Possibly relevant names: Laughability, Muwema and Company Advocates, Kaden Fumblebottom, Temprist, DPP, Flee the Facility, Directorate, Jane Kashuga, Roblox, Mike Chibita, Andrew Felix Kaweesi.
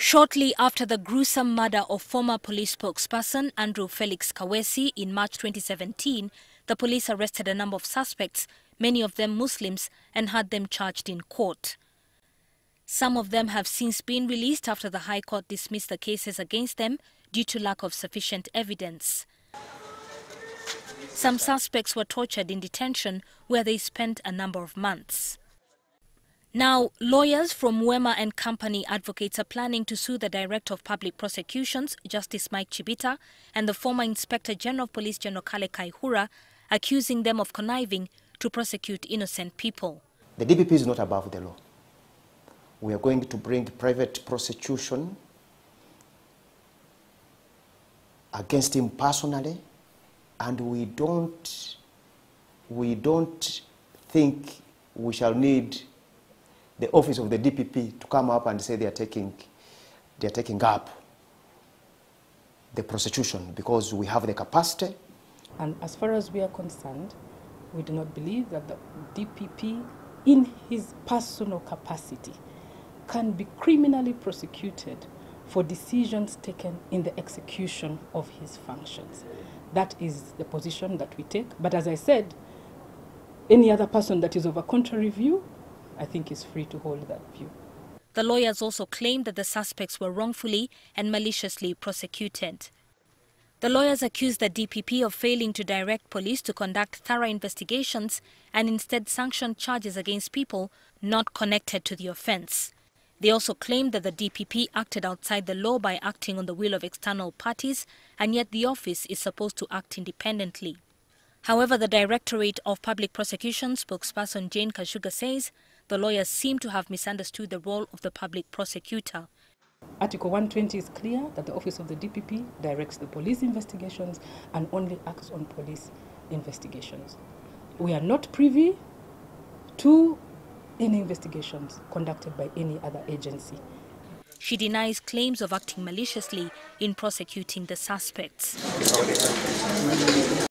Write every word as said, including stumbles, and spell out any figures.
Shortly after the gruesome murder of former police spokesperson Andrew Felix Kaweesi in March twenty seventeen, the police arrested a number of suspects, many of them Muslims, and had them charged in court. Some of them have since been released after the High Court dismissed the cases against them due to lack of sufficient evidence. Some suspects were tortured in detention, where they spent a number of months. Now, lawyers from Muwema and Company Advocates are planning to sue the Director of Public Prosecutions, Justice Mike Chibita, and the former Inspector General of Police, General Kale Kayihura, accusing them of conniving to prosecute innocent people. The D P P is not above the law. We are going to bring private prosecution against him personally, and we don't, we don't think we shall need the office of the D P P to come up and say they are taking, they are taking up the prosecution, because we have the capacity. And as far as we are concerned, we do not believe that the D P P, in his personal capacity, can be criminally prosecuted for decisions taken in the execution of his functions. That is the position that we take. But as I said, any other person that is of a contrary view, I think, is free to hold that view. The lawyers also claimed that the suspects were wrongfully and maliciously prosecuted. The lawyers accused the D P P of failing to direct police to conduct thorough investigations and instead sanctioned charges against people not connected to the offence. They also claimed that the D P P acted outside the law by acting on the will of external parties, and yet the office is supposed to act independently. However, the Directorate of Public Prosecutions spokesperson Jane Kashuga says the lawyers seem to have misunderstood the role of the public prosecutor. Article one twenty is clear that the office of the D P P directs the police investigations and only acts on police investigations. We are not privy to any investigations conducted by any other agency. She denies claims of acting maliciously in prosecuting the suspects.